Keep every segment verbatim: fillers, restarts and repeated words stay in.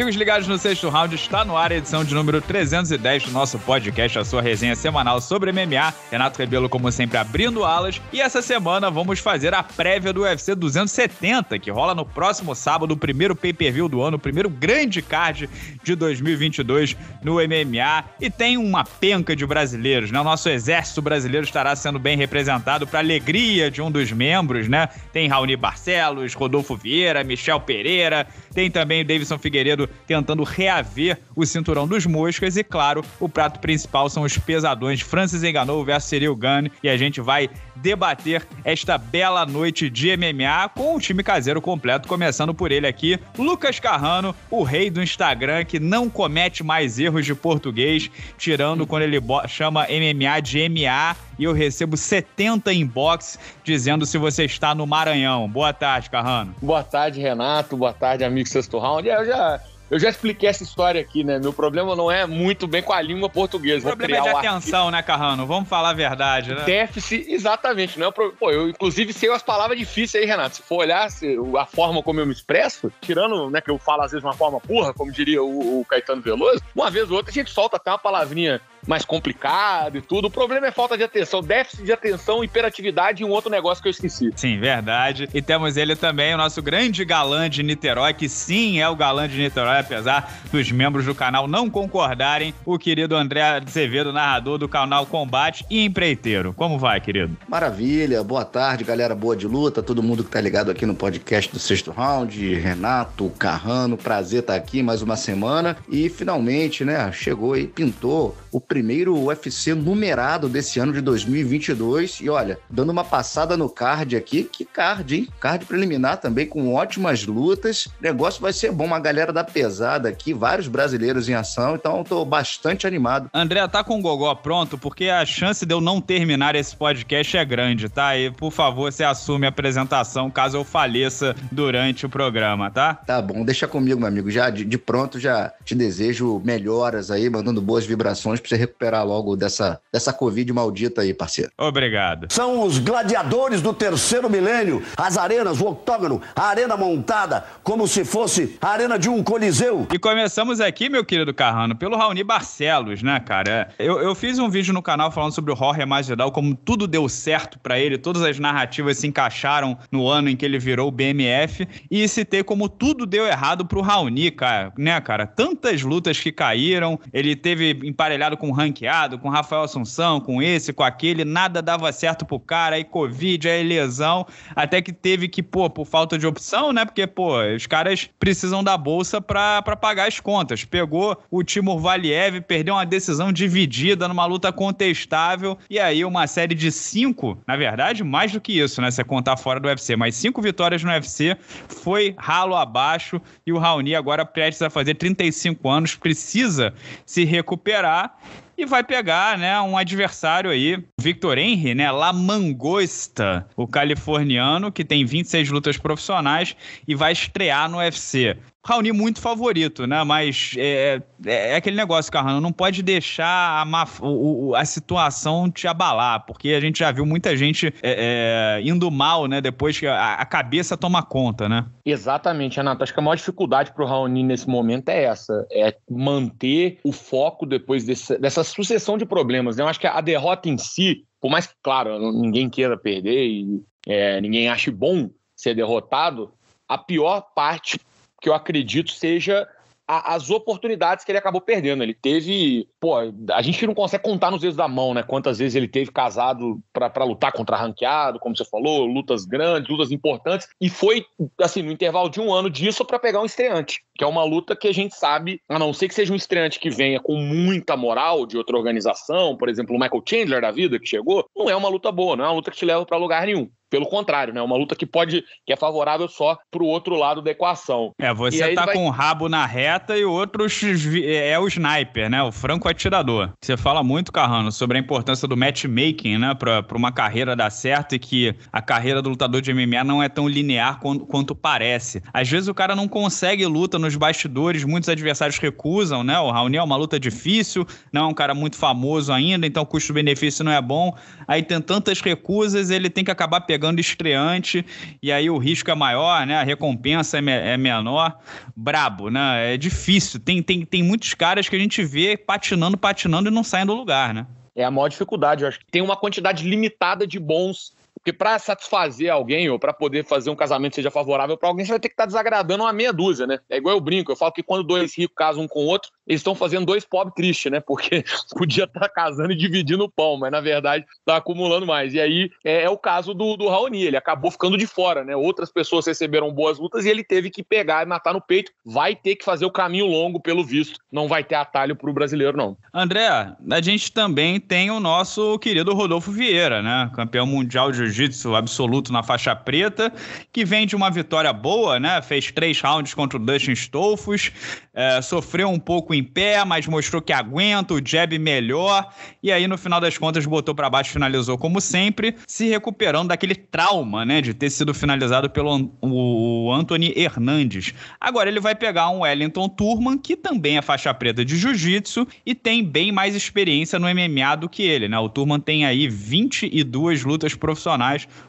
Amigos ligados no Sexto Round, está no ar a edição de número trezentos e dez do nosso podcast, a sua resenha semanal sobre M M A. Renato Rebelo, como sempre, abrindo alas. E essa semana vamos fazer a prévia do U F C duzentos e setenta, que rola no próximo sábado, o primeiro pay-per-view do ano, o primeiro grande card de dois mil e vinte e dois no M M A. E tem uma penca de brasileiros, né? O nosso exército brasileiro estará sendo bem representado, para alegria de um dos membros, né? Tem Raoni Barcelos, Rodolfo Vieira, Michel Pereira, tem também o Deiveson Figueiredo tentando reaver o cinturão dos moscas e, claro, o prato principal são os pesadões Francis Ngannou versus Cyril Gane, e a gente vai debater esta bela noite de M M A com o time caseiro completo, começando por ele aqui, Lucas Carrano, o rei do Instagram que não comete mais erros de português, tirando quando ele chama M M A de M A, e eu recebo setenta inbox dizendo se você está no Maranhão. Boa tarde, Carrano. Boa tarde, Renato. Boa tarde, amigo Sexto Round. Eu já... Eu já expliquei essa história aqui, né? Meu problema não é muito bem com a língua portuguesa. O problema é de atenção, né, Carrano? Vamos falar a verdade, né? Déficit, exatamente. Não é pro... Pô, eu inclusive sei as palavras difíceis aí, Renato. Se for olhar se, a forma como eu me expresso, tirando, né, que eu falo às vezes uma forma burra, como diria o, o Caetano Veloso, uma vez ou outra a gente solta até uma palavrinha mais complicada e tudo. O problema é falta de atenção, déficit de atenção, hiperatividade e um outro negócio que eu esqueci. Sim, verdade. E temos ele também, o nosso grande galã de Niterói, que sim é o galã de Niterói, apesar dos membros do canal não concordarem, o querido André Azevedo, narrador do canal Combate e empreiteiro. Como vai, querido? Maravilha, boa tarde, galera boa de luta, todo mundo que tá ligado aqui no podcast do Sexto Round, Renato, Carrano, prazer estar aqui mais uma semana, e finalmente, né, chegou e pintou o primeiro U F C numerado desse ano de dois mil e vinte e dois, e olha, dando uma passada no card aqui, que card, hein? Card preliminar também, com ótimas lutas, o negócio vai ser bom, uma galera da pesada aqui, vários brasileiros em ação, então eu tô bastante animado. André, tá com o gogó pronto? Porque a chance de eu não terminar esse podcast é grande, tá? E por favor, você assume a apresentação caso eu faleça durante o programa, tá? Tá bom, deixa comigo, meu amigo, já de, de pronto já te desejo melhoras aí, mandando boas vibrações pra você recuperar logo dessa, dessa Covid maldita aí, parceiro. Obrigado. São os gladiadores do terceiro milênio, as arenas, o octógono, a arena montada, como se fosse a arena de um coliseu. E começamos aqui, meu querido Carrano, pelo Raoni Barcelos, né, cara? Eu, eu fiz um vídeo no canal falando sobre o Jorge Masvidal, como tudo deu certo pra ele, todas as narrativas se encaixaram no ano em que ele virou o B M F, e citei como tudo deu errado pro Raoni, cara, né, cara? Tantas lutas que caíram, ele teve emparelhado com ranqueado, com Rafael Assunção, com esse, com aquele, nada dava certo pro cara, aí Covid, aí lesão, até que teve que, pô, por falta de opção, né, porque, pô, os caras precisam da bolsa pra, pra pagar as contas. Pegou o Timur Valiev, perdeu uma decisão dividida numa luta contestável, e aí uma série de cinco, na verdade, mais do que isso, né, se contar fora do U F C, mas cinco vitórias no U F C, foi ralo abaixo, e o Raoni agora prestes a fazer trinta e cinco anos, precisa se recuperar, e vai pegar, né, um adversário aí, Victor Henry, né, La Mangosta, o californiano, que tem vinte e seis lutas profissionais e vai estrear no U F C. Raoni muito favorito, né? Mas é, é, é aquele negócio, Carrano, não pode deixar a, má, o, a situação te abalar, porque a gente já viu muita gente é, é, indo mal, né? Depois que a, a cabeça toma conta, né? Exatamente, Renato. Acho que a maior dificuldade pro Raoni nesse momento é essa, é manter o foco depois desse, dessa sucessão de problemas, né? Eu acho que a derrota em si, por mais que, claro, ninguém queira perder e é, ninguém ache bom ser derrotado, a pior parte que eu acredito seja a, as oportunidades que ele acabou perdendo. Ele teve... Pô, a gente não consegue contar nos dedos da mão, né? Quantas vezes ele teve casado pra, pra lutar contra ranqueado, como você falou, lutas grandes, lutas importantes, e foi, assim, no intervalo de um ano disso pra pegar um estreante, que é uma luta que a gente sabe, a não ser que seja um estreante que venha com muita moral de outra organização, por exemplo, o Michael Chandler da vida, que chegou, não é uma luta boa, não é uma luta que te leva pra lugar nenhum. Pelo contrário, né? Uma luta que pode, que é favorável só pro outro lado da equação. É, você tá vai... com o rabo na reta e o outro é o sniper, né? O franco atirador. Você fala muito, Carrano, sobre a importância do matchmaking, né? Pra, pra uma carreira dar certo, e que a carreira do lutador de M M A não é tão linear quanto, quanto parece. Às vezes o cara não consegue luta nos bastidores, muitos adversários recusam, né? O Raoni é uma luta difícil, não é um cara muito famoso ainda, então o custo-benefício não é bom. Aí tem tantas recusas, ele tem que acabar pegando chegando estreante, e aí o risco é maior, né? A recompensa é, me é menor. Brabo, né? É difícil. Tem, tem, tem muitos caras que a gente vê patinando, patinando e não saem do lugar, né? É a maior dificuldade. Eu acho que tem uma quantidade limitada de bons. Porque para satisfazer alguém ou para poder fazer um casamento que seja favorável para alguém, você vai ter que estar desagradando uma meia dúzia, né? É igual eu brinco, eu falo que quando dois ricos casam um com o outro, eles estão fazendo dois pobres tristes, né? Porque podia estar casando e dividindo o pão, mas na verdade está acumulando mais. E aí é, é o caso do, do Raoni, ele acabou ficando de fora, né? Outras pessoas receberam boas lutas e ele teve que pegar e matar no peito. Vai ter que fazer o caminho longo, pelo visto. Não vai ter atalho para o brasileiro, não. André, a gente também tem o nosso querido Rodolfo Vieira, né? Campeão mundial de jiu-jitsu absoluto na faixa preta, que vem de uma vitória boa, né? Fez três rounds contra o Dustin Stolfus, é, sofreu um pouco em pé, mas mostrou que aguenta, o jab melhor, e aí no final das contas botou pra baixo, finalizou como sempre, se recuperando daquele trauma, né? De ter sido finalizado pelo o Anthony Hernandes. Agora ele vai pegar um Wellington Turman, que também é faixa preta de jiu-jitsu e tem bem mais experiência no M M A do que ele, né? O Turman tem aí vinte e duas lutas profissionais.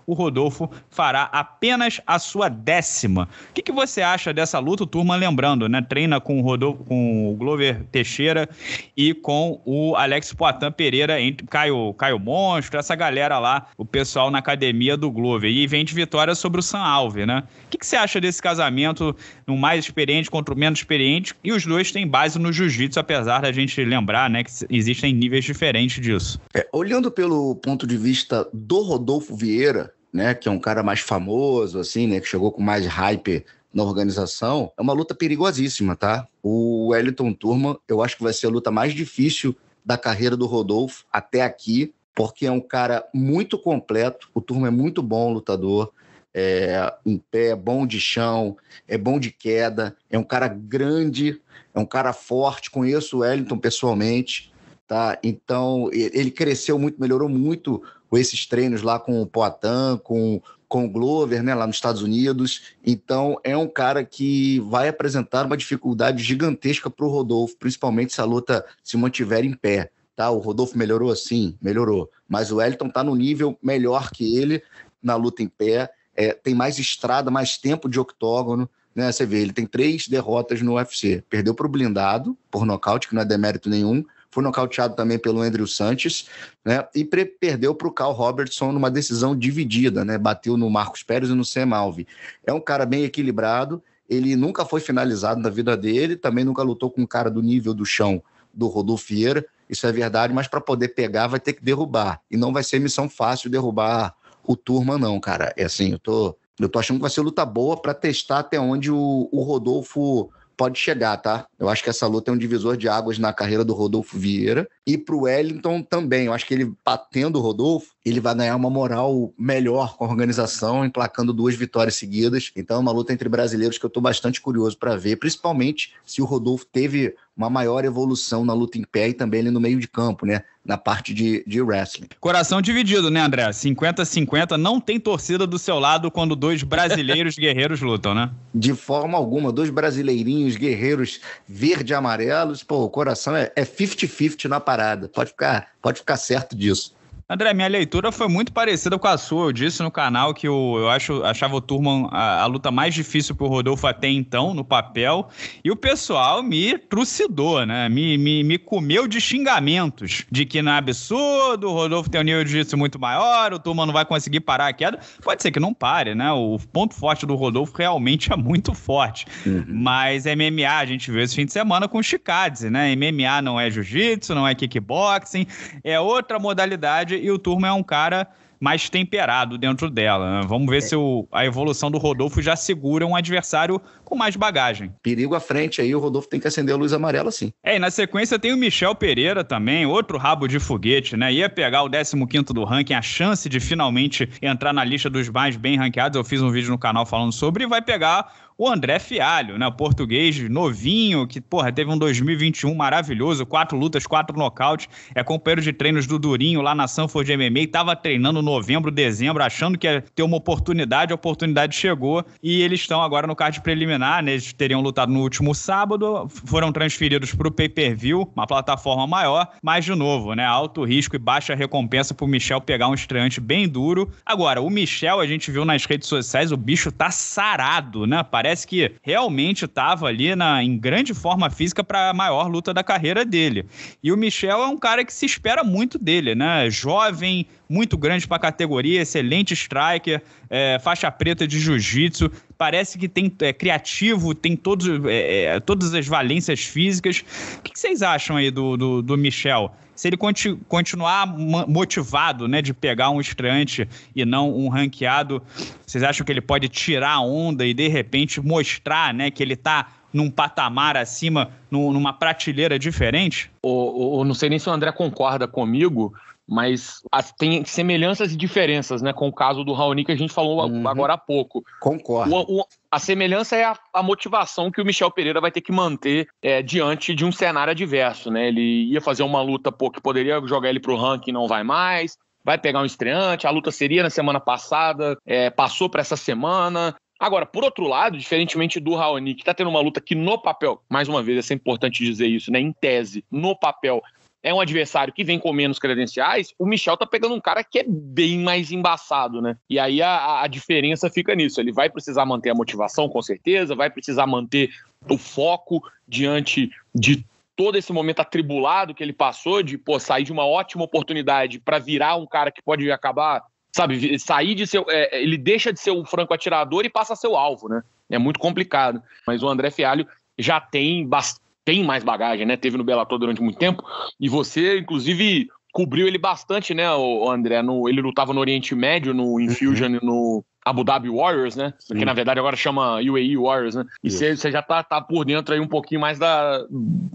O Rodolfo fará apenas a sua décima. O que, que você acha dessa luta? O Turman, lembrando, né? Treina com o, Rodolfo, com o Glover Teixeira e com o Alex Poatan Pereira, Caio, Caio Monstro, essa galera lá, o pessoal na academia do Glover. E vem de vitória sobre o Sam Alves, né? O que, que você acha desse casamento, um mais experiente contra o menos experiente? E os dois têm base no jiu-jitsu, apesar da gente lembrar, né, que existem níveis diferentes disso. É, olhando pelo ponto de vista do Rodolfo Vieira, né, que é um cara mais famoso, assim, né, que chegou com mais hype na organização, é uma luta perigosíssima, tá? O Wellington Turman, eu acho que vai ser a luta mais difícil da carreira do Rodolfo até aqui, porque é um cara muito completo, o Turman é muito bom lutador, é em pé, é bom de chão, é bom de queda, é um cara grande, é um cara forte, conheço o Wellington pessoalmente, tá? Então, ele cresceu muito, melhorou muito com esses treinos lá com o Poatan, com, com o Glover, né, lá nos Estados Unidos. Então, é um cara que vai apresentar uma dificuldade gigantesca para o Rodolfo, principalmente se a luta se mantiver em pé, tá? O Rodolfo melhorou, sim, melhorou. Mas o Wellington está no nível melhor que ele na luta em pé, é, tem mais estrada, mais tempo de octógono, né? Você vê, ele tem três derrotas no U F C. Perdeu para o blindado, por nocaute, que não é demérito nenhum. Foi nocauteado também pelo Andrew Sanches, né? E perdeu para o Carl Robertson numa decisão dividida, né? Bateu no Marcos Pérez e no Sam Alves. É um cara bem equilibrado, ele nunca foi finalizado na vida dele, também nunca lutou com um cara do nível do chão do Rodolfo Vieira, isso é verdade, mas para poder pegar vai ter que derrubar. E não vai ser missão fácil derrubar o Turman, não, cara. É assim, eu tô, eu tô achando que vai ser luta boa para testar até onde o, o Rodolfo pode chegar, tá? Eu acho que essa luta é um divisor de águas na carreira do Rodolfo Vieira e pro Wellington também. Eu acho que ele, batendo o Rodolfo, ele vai ganhar uma moral melhor com a organização, emplacando duas vitórias seguidas. Então é uma luta entre brasileiros que eu tô bastante curioso para ver, principalmente se o Rodolfo teve uma maior evolução na luta em pé e também ali no meio de campo, né? Na parte de, de wrestling. Coração dividido, né, André? cinquenta a cinquenta, não tem torcida do seu lado quando dois brasileiros guerreiros lutam, né? De forma alguma, dois brasileirinhos guerreiros verde e amarelos, pô, o coração é cinquenta a cinquenta na parada, pode ficar, pode ficar certo disso. André, minha leitura foi muito parecida com a sua. Eu disse no canal que eu, eu acho, achava o Turman a, a luta mais difícil pro Rodolfo até então, no papel. E o pessoal me trucidou, né? Me, me, me comeu de xingamentos. De que não é absurdo, o Rodolfo tem um nível de jiu-jitsu muito maior, o Turman não vai conseguir parar a queda. Pode ser que não pare, né? O ponto forte do Rodolfo realmente é muito forte. Uhum. Mas M M A, a gente viu esse fim de semana com o Chikadze, né? M M A não é jiu-jitsu, não é kickboxing, é outra modalidade. E o Turman é um cara mais temperado dentro dela. Né? Vamos ver é. se o, a evolução do Rodolfo já segura um adversário com mais bagagem. Perigo à frente aí, o Rodolfo tem que acender a luz amarela, sim. É, e na sequência tem o Michel Pereira também, outro rabo de foguete, né? Ia pegar o décimo quinto do ranking, a chance de finalmente entrar na lista dos mais bem ranqueados. Eu fiz um vídeo no canal falando sobre, e vai pegar o André Fialho, né, português novinho, que porra, teve um dois mil e vinte e um maravilhoso, quatro lutas, quatro nocautes, é companheiro de treinos do Durinho lá na Sanford M M A, e tava treinando novembro, dezembro, achando que ia ter uma oportunidade, a oportunidade chegou, e eles estão agora no card preliminar, né, eles teriam lutado no último sábado, foram transferidos pro pay-per-view, uma plataforma maior, mas de novo, né, alto risco e baixa recompensa pro Michel pegar um estreante bem duro. Agora, o Michel, a gente viu nas redes sociais, o bicho tá sarado, né? Parece que realmente tava ali na, em grande forma física para a maior luta da carreira dele. E o Michel é um cara que se espera muito dele, né? Jovem, muito grande para a categoria, excelente striker, é, faixa preta de jiu-jitsu, parece que tem, é criativo, tem todos, é, todas as valências físicas. O que vocês acham aí do, do, do Michel? Se ele conti- continuar motivado, né, de pegar um estreante e não um ranqueado, vocês acham que ele pode tirar a onda e de repente mostrar, né, que ele está num patamar acima, num, numa prateleira diferente? Ou, ou não sei nem se o André concorda comigo, mas tem semelhanças e diferenças, né, com o caso do Raoni que a gente falou uhum. agora há pouco. Concordo. O, o, a semelhança é a, a motivação que o Michel Pereira vai ter que manter é, diante de um cenário adverso, né? Ele ia fazer uma luta, pô, que poderia jogar ele pro ranking, não vai mais, vai pegar um estreante, a luta seria na semana passada, é, passou para essa semana. Agora, por outro lado, diferentemente do Raoni, que tá tendo uma luta que no papel, mais uma vez, é sempre importante dizer isso, né, em tese, no papel, é um adversário que vem com menos credenciais, o Michel tá pegando um cara que é bem mais embaçado, né? E aí a, a diferença fica nisso. Ele vai precisar manter a motivação, com certeza, vai precisar manter o foco diante de todo esse momento atribulado que ele passou, de pô, sair de uma ótima oportunidade para virar um cara que pode acabar, sabe, sair de ser... É, ele deixa de ser um franco atirador e passa a ser o alvo, né? É muito complicado. Mas o André Fialho já tem bastante... tem mais bagagem, né? Teve no Bellator durante muito tempo, e você, inclusive, cobriu ele bastante, né, o André? No, ele lutava no Oriente Médio, no Infusion, uhum. no Abu Dhabi Warriors, né? Sim. Que, na verdade, agora chama U A E Warriors, né? E você yeah. já tá, tá por dentro aí um pouquinho mais da,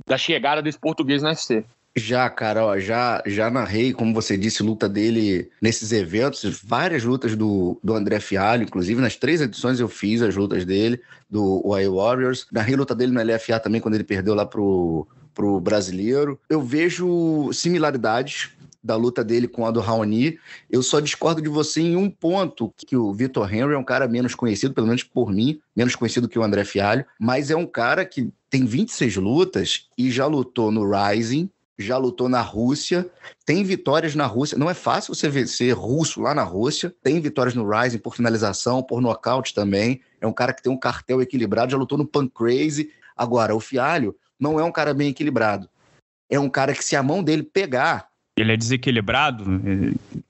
da chegada desse português no U F C. Já, cara, ó, já, já narrei, como você disse, luta dele nesses eventos, várias lutas do, do André Fialho, inclusive nas três edições eu fiz as lutas dele, do U A E Warriors, narrei luta dele no L F A também, quando ele perdeu lá pro, pro brasileiro. Eu vejo similaridades da luta dele com a do Raoni. Eu só discordo de você em um ponto, que o Victor Henry é um cara menos conhecido, pelo menos por mim, menos conhecido que o André Fialho, mas é um cara que tem vinte e seis lutas e já lutou no Rising, já lutou na Rússia, tem vitórias na Rússia, não é fácil você vencer russo lá na Rússia, tem vitórias no Rising por finalização, por nocaute também, é um cara que tem um cartel equilibrado, já lutou no Pancrase. Agora, o Fialho não é um cara bem equilibrado, é um cara que se a mão dele pegar... Ele é desequilibrado?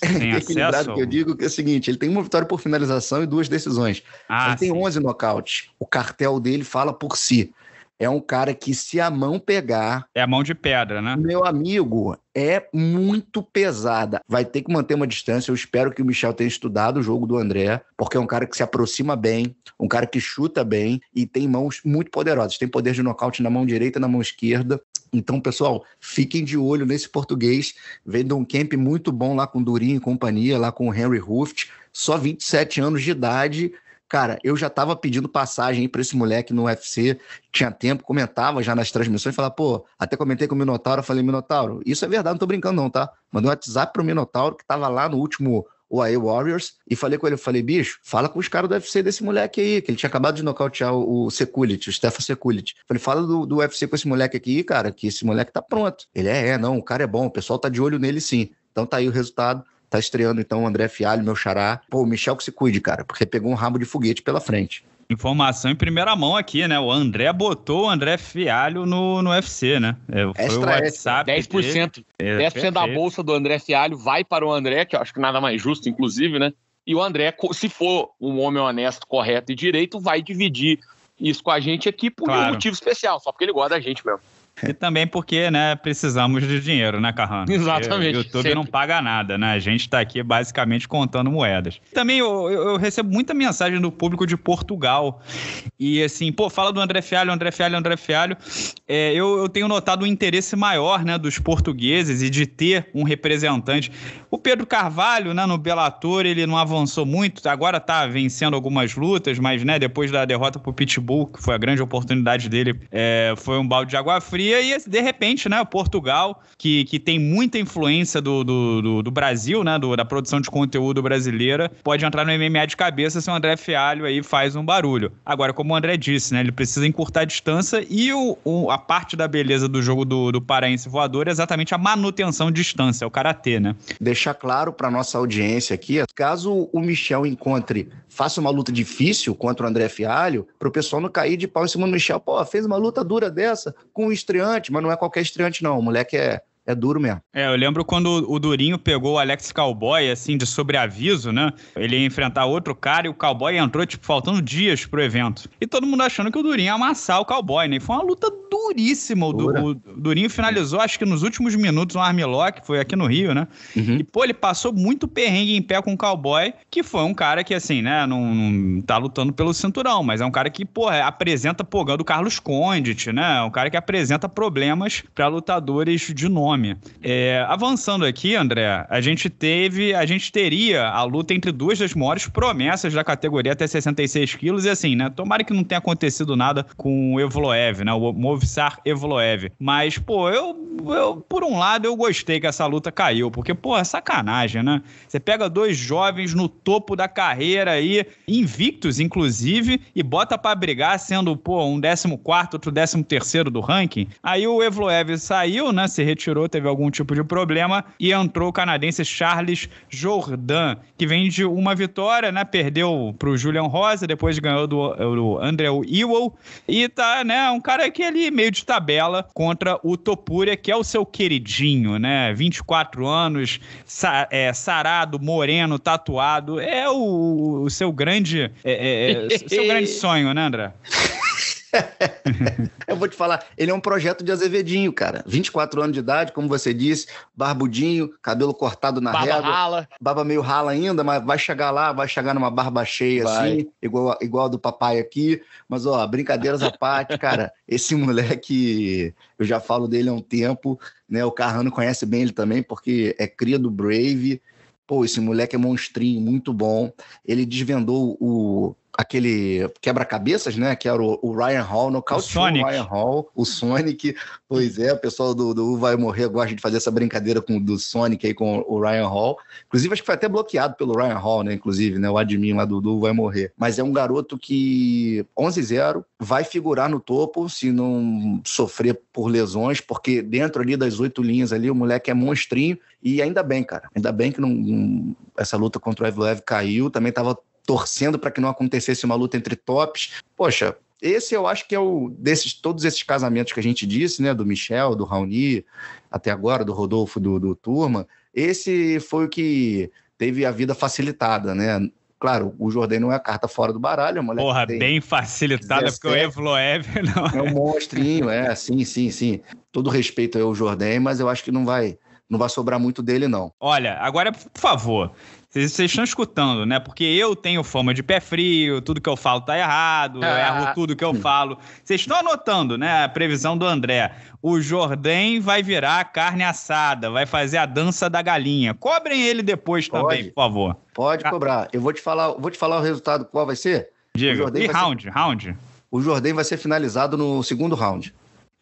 Tem é equilibrado, que eu digo que é o seguinte, ele tem uma vitória por finalização e duas decisões, ah, ele tem sim. onze nocautes, o cartel dele fala por si. É um cara que, se a mão pegar... É a mão de pedra, né? Meu amigo, é muito pesada. Vai ter que manter uma distância. Eu espero que o Michel tenha estudado o jogo do André, porque é um cara que se aproxima bem, um cara que chuta bem e tem mãos muito poderosas. Tem poder de nocaute na mão direita, na mão esquerda. Então, pessoal, fiquem de olho nesse português. Vem de um camp muito bom lá com o Durinho e companhia, lá com o Henry Ruft. Só vinte e sete anos de idade... Cara, eu já tava pedindo passagem pra esse moleque no U F C, tinha tempo, comentava já nas transmissões, falava, pô, até comentei com o Minotauro, falei, Minotauro, isso é verdade, não tô brincando não, tá? Mandei um WhatsApp pro Minotauro, que tava lá no último U A E Warriors, e falei com ele, eu falei, bicho, fala com os caras do U F C desse moleque aí, que ele tinha acabado de nocautear o Sekulic, o Stefan Sekulic. Falei, fala do, do U F C com esse moleque aqui, cara, que esse moleque tá pronto. Ele é, é, não, o cara é bom, o pessoal tá de olho nele sim. Então tá aí o resultado. Tá estreando, então, o André Fialho, meu xará. Pô, o Michel que se cuide, cara, porque pegou um rabo de foguete pela frente. Informação em primeira mão aqui, né? O André botou o André Fialho no, no U F C, né? Foi extra, o WhatsApp extra. dez por cento. É, dez por cento da bolsa do André Fialho vai para o André, que eu acho que nada mais justo, inclusive, né? E o André, se for um homem honesto, correto e direito, vai dividir isso com a gente aqui por claro. Um motivo especial, só porque ele gosta da gente mesmo. E também porque, né, precisamos de dinheiro, né, Carrano? Exatamente. O YouTube sempre. Não paga nada, né? A gente tá aqui basicamente contando moedas. Também eu, eu recebo muita mensagem do público de Portugal. E assim, pô, fala do André Fialho, André Fialho, André Fialho. É, eu, eu tenho notado um interesse maior, né, dos portugueses e de ter um representante. O Pedro Carvalho, né, no Bellator, ele não avançou muito. Agora tá vencendo algumas lutas, mas, né, depois da derrota pro Pitbull, que foi a grande oportunidade dele, é, foi um balde de água fria. E, de repente, né, Portugal, que, que tem muita influência do, do, do, do Brasil, né, do, da produção de conteúdo brasileira, pode entrar no M M A de cabeça se o André Fialho aí faz um barulho. Agora, como o André disse, né, ele precisa encurtar a distância e o, o, a parte da beleza do jogo do, do paraense voador é exatamente a manutenção de distância, é o karatê, né? Deixar claro para nossa audiência aqui, caso o Michel encontre, faça uma luta difícil contra o André Fialho, pro pessoal não cair de pau em cima do Michel. Pô, fez uma luta dura dessa com o estreante, mas não é qualquer estreante não, o moleque é, é duro mesmo. É, eu lembro quando o Durinho pegou o Alex Cowboy, assim, de sobreaviso, né, ele ia enfrentar outro cara e o Cowboy entrou, tipo, faltando dias pro evento. E todo mundo achando que o Durinho ia amassar o Cowboy, né, e foi uma luta duríssima, o, du, o Durinho finalizou, acho que nos últimos minutos, um armlock, foi aqui no Rio, né, uhum. E pô, ele passou muito perrengue em pé com o Cowboy, que foi um cara que, assim, né, não, não tá lutando pelo cinturão, mas é um cara que, pô, apresenta pogando o Carlos Condit, né, é um cara que apresenta problemas pra lutadores de nome. É, avançando aqui, André, a gente teve, a gente teria a luta entre duas das maiores promessas da categoria até sessenta e seis quilos, e assim, né, tomara que não tenha acontecido nada com o Evloev, né, o Movsar Evloev, mas, pô, eu, eu, por um lado, eu gostei que essa luta caiu, porque, pô, é sacanagem, né, você pega dois jovens no topo da carreira aí, invictos, inclusive, e bota pra brigar sendo, pô, um décimo quarto, outro décimo terceiro do ranking, aí o Evloev saiu, né, se retirou, teve algum tipo de problema, e entrou o canadense Charles Jourdain, que vem de uma vitória, né, perdeu pro Julian Rosa, depois ganhou do, do André Ewell, e tá, né, um cara que ali meio de tabela contra o Topuria, que é o seu queridinho, né, vinte e quatro anos, sa, é, sarado, moreno, tatuado, é o, o seu grande é, é, seu grande sonho, né, André? Eu vou te falar, ele é um projeto de Azevedinho, cara, vinte e quatro anos de idade, como você disse, barbudinho, cabelo cortado na régua, barba rala, barba meio rala ainda, mas vai chegar lá, vai chegar numa barba cheia, vai. Assim, igual, igual a do papai aqui, mas ó, brincadeiras à parte, cara, esse moleque, eu já falo dele há um tempo, né, o Carrano conhece bem ele também, porque é cria do Brave, pô, esse moleque é monstrinho, muito bom, ele desvendou o... aquele quebra-cabeças, né, que era o, o Ryan Hall, nocauteou o Ryan Hall, o Sonic, pois é, o pessoal do, do U Vai Morrer gosta de fazer essa brincadeira com, do Sonic aí com o Ryan Hall, inclusive acho que foi até bloqueado pelo Ryan Hall, né, inclusive, né, o admin lá do, do U Vai Morrer, mas é um garoto que onze a zero, vai figurar no topo se não sofrer por lesões, porque dentro ali das oito linhas ali, o moleque é monstrinho, e ainda bem, cara, ainda bem que não, não, essa luta contra o Evloev caiu, também tava torcendo para que não acontecesse uma luta entre tops. Poxa, esse eu acho que é o... desses todos esses casamentos que a gente disse, né? Do Michel, do Raoni, até agora, do Rodolfo, do, do Turman. Esse foi o que teve a vida facilitada, né? Claro, o Jourdain não é a carta fora do baralho. É porra, bem facilitada, porque o Evloev não é... É um monstrinho, é. Sim, sim, sim. Todo respeito ao Jourdain, mas eu acho que não vai, não vai sobrar muito dele, não. Olha, agora, por favor... Vocês estão escutando, né? Porque eu tenho fama de pé frio, tudo que eu falo tá errado, ah. eu erro tudo que eu falo. Vocês estão anotando, né? A previsão do André. O Jourdain vai virar carne assada, vai fazer a dança da galinha. Cobrem ele depois pode, também, por favor. Pode ah. cobrar. Eu vou te falar, vou te falar o resultado, qual vai ser? Diga, e round, ser... round? O Jourdain vai ser finalizado no segundo round.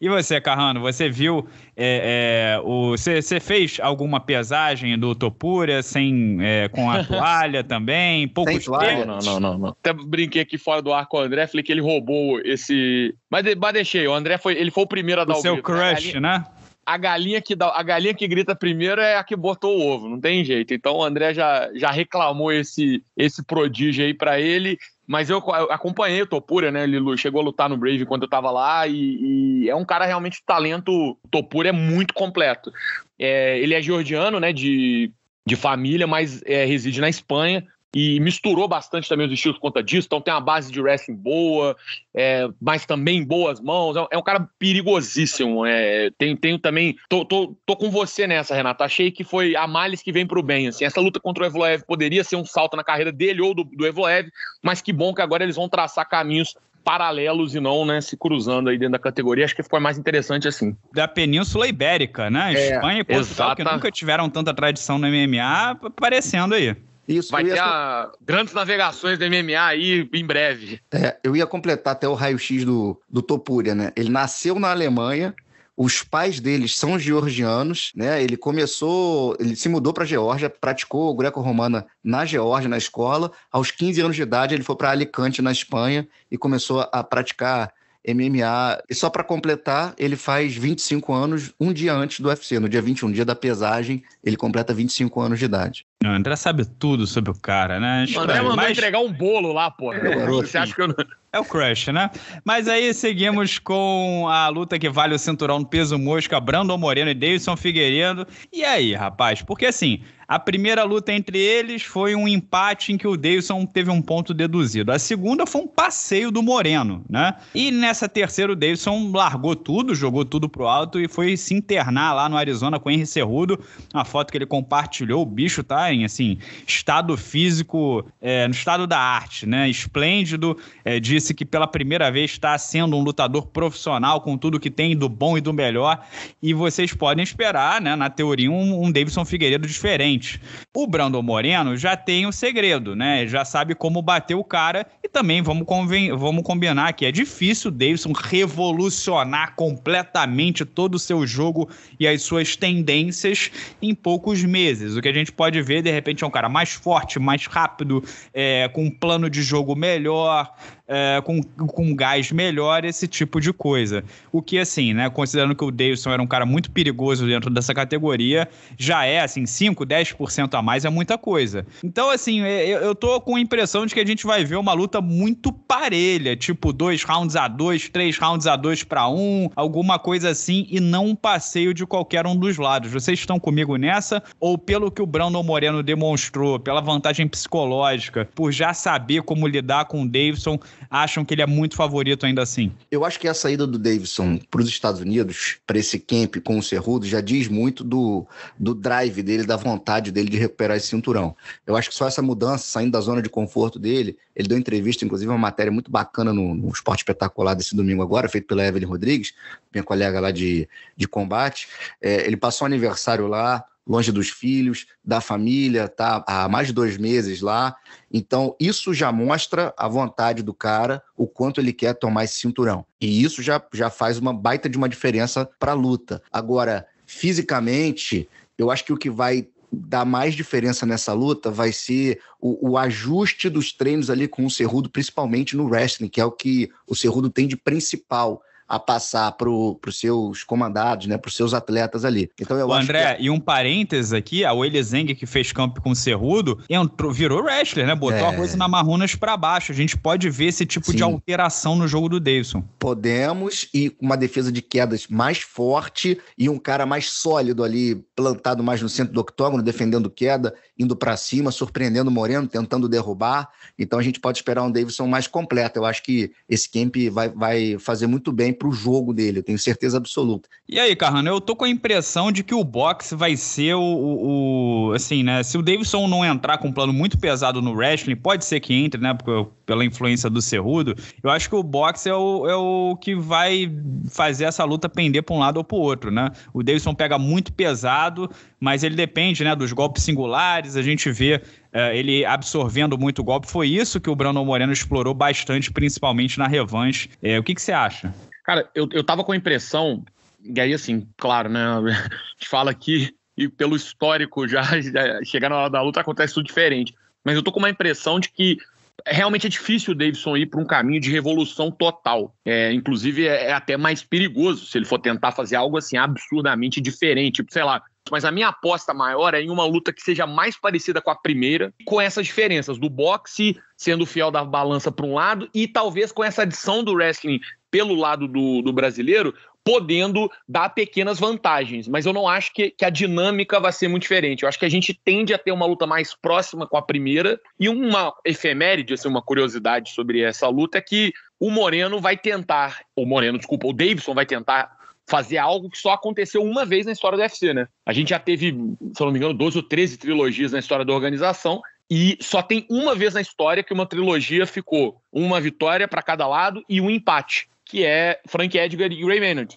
E você, Carrano, você viu, é, é, o, você, você fez alguma pesagem do Topuria sem, é, com a toalha também? Poucos sem toalha? Não, não, não, não. Até brinquei aqui fora do ar com o André, falei que ele roubou esse... Mas, mas deixei, o André foi, ele foi o primeiro a dar o, o seu grito, crush, né? né? A galinha que dá, a galinha que grita primeiro é a que botou o ovo, não tem jeito. Então o André já, já reclamou esse, esse prodígio aí pra ele, mas eu, eu acompanhei o Topuria, né? Ele chegou a lutar no Brave quando eu tava lá e, e é um cara realmente de talento. O Topuria é muito completo. É, ele é georgiano, né? De, de família, mas é, reside na Espanha. e misturou bastante também os estilos por conta disso, então tem uma base de wrestling boa, é, mas também boas mãos, é um cara perigosíssimo, é, tenho, tenho também, tô, tô, tô com você nessa, Renato, achei que foi a males que vem pro bem, assim, essa luta contra o Evloev poderia ser um salto na carreira dele ou do, do Evloev, mas que bom que agora eles vão traçar caminhos paralelos e não, né, se cruzando aí dentro da categoria. Acho que ficou mais interessante assim. Da Península Ibérica, né? É, Espanha e Portugal, exata. Que nunca tiveram tanta tradição no M M A, aparecendo aí. Isso, vai ter ia... a... grandes navegações do M M A aí em breve. É, eu ia completar até o raio-x do, do Topuria, né? Ele nasceu na Alemanha, os pais deles são georgianos, né? Ele começou, ele se mudou para a Geórgia, praticou greco-romana na Geórgia, na escola. Aos quinze anos de idade, ele foi para Alicante, na Espanha, e começou a praticar M M A. E só para completar, ele faz vinte e cinco anos um dia antes do U F C, no dia vinte e um, dia da pesagem, ele completa vinte e cinco anos de idade. O André sabe tudo sobre o cara, né? O André mandou mas... entregar um bolo lá, pô. É, você acha que eu não... É o crush, né? Mas aí seguimos com a luta que vale o cinturão no peso mosca, Brandon Moreno e Deiveson Figueiredo. E aí, rapaz? Porque assim, a primeira luta entre eles foi um empate em que o Deiveson teve um ponto deduzido. A segunda foi um passeio do Moreno, né? E nessa terceira o Deiveson largou tudo, jogou tudo pro alto e foi se internar lá no Arizona com o Henry Cejudo. Uma foto que ele compartilhou, o bicho tá em, assim, estado físico, é, no estado da arte, né? Esplêndido, é, de que pela primeira vez está sendo um lutador profissional com tudo que tem do bom e do melhor, e vocês podem esperar, né, na teoria, um, um Deiveson Figueiredo diferente. O Brandon Moreno já tem o segredo, né, já sabe como bater o cara, e também vamos, conven- vamos combinar que é difícil o Deiveson revolucionar completamente todo o seu jogo e as suas tendências em poucos meses. O que a gente pode ver, de repente, é um cara mais forte, mais rápido, é, com um plano de jogo melhor, É, com, com gás melhor, esse tipo de coisa. O que, assim, né, considerando que o Deiveson era um cara muito perigoso dentro dessa categoria, já é, assim, cinco, dez por cento a mais é muita coisa. Então, assim, eu, eu tô com a impressão de que a gente vai ver uma luta muito parelha, tipo dois rounds a dois, três rounds a dois para um, alguma coisa assim, e não um passeio de qualquer um dos lados. Vocês estão comigo nessa? Ou pelo que o Brandon Moreno demonstrou, pela vantagem psicológica, por já saber como lidar com o Deiveson, acham que ele é muito favorito ainda assim? Eu acho que a saída do Deiveson para os Estados Unidos, para esse camp com o Cejudo, já diz muito do, do drive dele, da vontade dele de recuperar esse cinturão. Eu acho que só essa mudança, saindo da zona de conforto dele, ele deu entrevista, inclusive uma matéria muito bacana no, no Esporte Espetacular desse domingo agora, feito pela Evelyn Rodrigues, minha colega lá de, de combate. É, ele passou um aniversário lá, longe dos filhos, da família, tá há mais de dois meses lá. Então, isso já mostra a vontade do cara, o quanto ele quer tomar esse cinturão. E isso já, já faz uma baita de uma diferença para a luta. Agora, fisicamente, eu acho que o que vai dar mais diferença nessa luta vai ser o, o ajuste dos treinos ali com o Cejudo, principalmente no wrestling, que é o que o Cejudo tem de principal a passar para os seus comandados, né, para os seus atletas ali. Então, eu o acho André, que... e um parênteses aqui, a Willie Zeng, que fez camp com o Cejudo, entrou, virou wrestler, né? Botou é... a coisa na marrunas para baixo. A gente pode ver esse tipo Sim. de alteração no jogo do Deiveson. Podemos, e com uma defesa de quedas mais forte e um cara mais sólido ali, plantado mais no centro do octógono, defendendo queda, indo para cima, surpreendendo o Moreno, tentando derrubar. Então, a gente pode esperar um Deiveson mais completo. Eu acho que esse camp vai, vai fazer muito bem pro jogo dele, eu tenho certeza absoluta. E aí, Carrano, eu tô com a impressão de que o boxe vai ser o, o, o assim, né, se o Deiveson não entrar com um plano muito pesado no wrestling, pode ser que entre, né, porque, pela influência do Cejudo, eu acho que o boxe é o, é o que vai fazer essa luta pender pra um lado ou pro outro, né, o Deiveson pega muito pesado, mas ele depende, né, dos golpes singulares, a gente vê Uh, ele absorvendo muito golpe, foi isso que o Brandon Moreno explorou bastante, principalmente na revanche. É, o que que você acha? Cara, eu, eu tava com a impressão, e aí assim, claro, né, a gente fala aqui, e pelo histórico já, já chegar na hora da luta acontece tudo diferente, mas eu tô com uma impressão de que realmente é difícil o Deiveson ir para um caminho de revolução total. É, inclusive, é, é até mais perigoso se ele for tentar fazer algo assim absurdamente diferente, tipo, sei lá, mas a minha aposta maior é em uma luta que seja mais parecida com a primeira, com essas diferenças do boxe sendo fiel da balança para um lado e talvez com essa adição do wrestling pelo lado do, do brasileiro, podendo dar pequenas vantagens, mas eu não acho que, que a dinâmica vai ser muito diferente. Eu acho que a gente tende a ter uma luta mais próxima com a primeira, e uma efeméride, assim, uma curiosidade sobre essa luta é que o Moreno vai tentar, o Moreno, desculpa, o Deiveson vai tentar fazer algo que só aconteceu uma vez na história do U F C, né? A gente já teve, se eu não me engano, doze ou treze trilogias na história da organização, e só tem uma vez na história que uma trilogia ficou uma vitória para cada lado e um empate, que é Frank Edgar e Ray Maynard.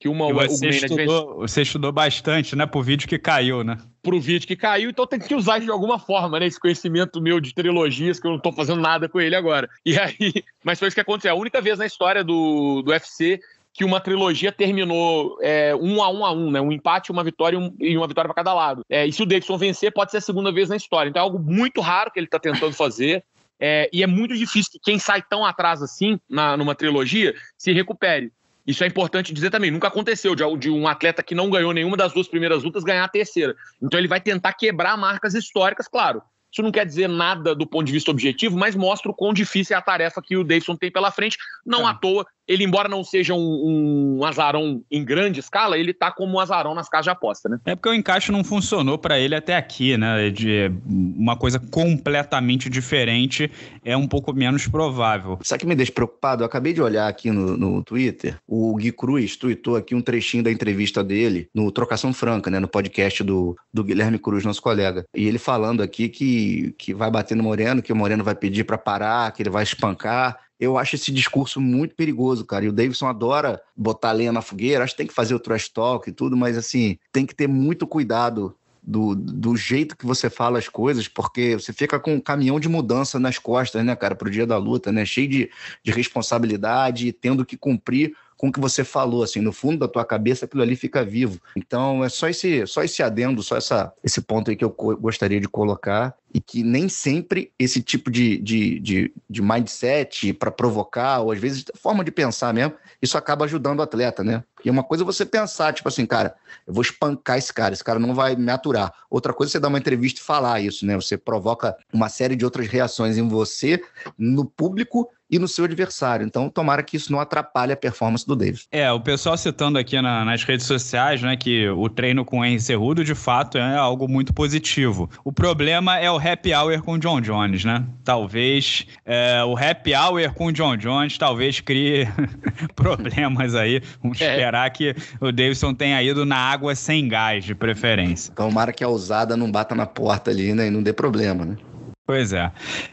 Que uma, você, o estudou, você estudou bastante, né? Pro vídeo que caiu, né? Pro vídeo que caiu, então tem que usar de alguma forma, né? Esse conhecimento meu de trilogias, que eu não tô fazendo nada com ele agora. E aí, mas foi isso que aconteceu. É a única vez na história do, do U F C que uma trilogia terminou é, um a um a um, né? Um empate, uma vitória um, e uma vitória para cada lado. É, e se o Deiveson vencer, pode ser a segunda vez na história. Então é algo muito raro que ele tá tentando fazer. É, e é muito difícil que quem sai tão atrás assim, na, numa trilogia, se recupere. Isso é importante dizer também. Nunca aconteceu de, de um atleta que não ganhou nenhuma das duas primeiras lutas ganhar a terceira. Então ele vai tentar quebrar marcas históricas, claro. Isso não quer dizer nada do ponto de vista objetivo, mas mostra o quão difícil é a tarefa que o Deiveson tem pela frente. Não é. À toa, ele, embora não seja um, um azarão em grande escala, ele tá como um azarão nas casas de aposta, né? É porque o encaixe não funcionou para ele até aqui, né? De uma coisa completamente diferente é um pouco menos provável. Sabe o que me deixa preocupado? Eu acabei de olhar aqui no, no Twitter, o Gui Cruz tweetou aqui um trechinho da entrevista dele no Trocação Franca, né? No podcast do, do Guilherme Cruz, nosso colega. E ele falando aqui que que vai bater no Moreno, que o Moreno vai pedir para parar, que ele vai espancar. Eu acho esse discurso muito perigoso, cara. E o Deiveson adora botar lenha na fogueira. Acho que tem que fazer o trash talk e tudo, mas assim, tem que ter muito cuidado do, do jeito que você fala as coisas, porque você fica com um caminhão de mudança nas costas, né, cara, pro dia da luta, né? Cheio de, de responsabilidade, tendo que cumprir com o que você falou, assim, no fundo da tua cabeça aquilo ali fica vivo. Então é só esse, só esse adendo, só essa, esse ponto aí que eu gostaria de colocar, e que nem sempre esse tipo de, de, de, de mindset para provocar, ou às vezes forma de pensar mesmo, isso acaba ajudando o atleta, né? E uma coisa é você pensar, tipo assim, cara, eu vou espancar esse cara, esse cara não vai me aturar. Outra coisa é você dar uma entrevista e falar isso, né? Você provoca uma série de outras reações em você, no público e no seu adversário. Então, tomara que isso não atrapalhe a performance do Deiveson. É, o pessoal citando aqui na, nas redes sociais, né, que o treino com o Henry Cejudo, de fato, é algo muito positivo. O problema é o happy hour com o John Jones, né? Talvez é, o happy hour com o John Jones talvez crie problemas aí. Vamos é. esperar que o Deiveson tenha ido na água sem gás, de preferência. Tomara que a ousada não bata na porta ali, né, e não dê problema, né? Pois é.